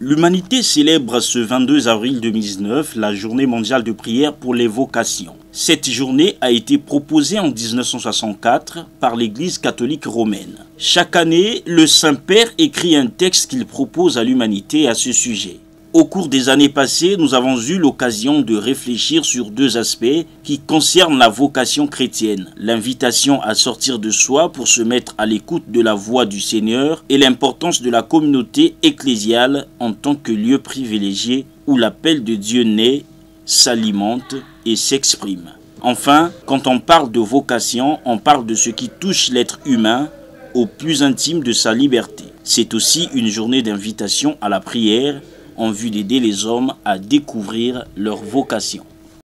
L'humanité célèbre ce 22 avril 2019 la journée mondiale de prière pour les vocations. Cette journée a été proposée en 1964 par l'Église catholique romaine. Chaque année, le Saint-Père écrit un texte qu'il propose à l'humanité à ce sujet. Au cours des années passées, nous avons eu l'occasion de réfléchir sur deux aspects qui concernent la vocation chrétienne, l'invitation à sortir de soi pour se mettre à l'écoute de la voix du Seigneur et l'importance de la communauté ecclésiale en tant que lieu privilégié où l'appel de Dieu naît, s'alimente et s'exprime. Enfin, quand on parle de vocation, on parle de ce qui touche l'être humain au plus intime de sa liberté. C'est aussi une journée d'invitation à la prière en vue d'aider les hommes à découvrir leur vocation.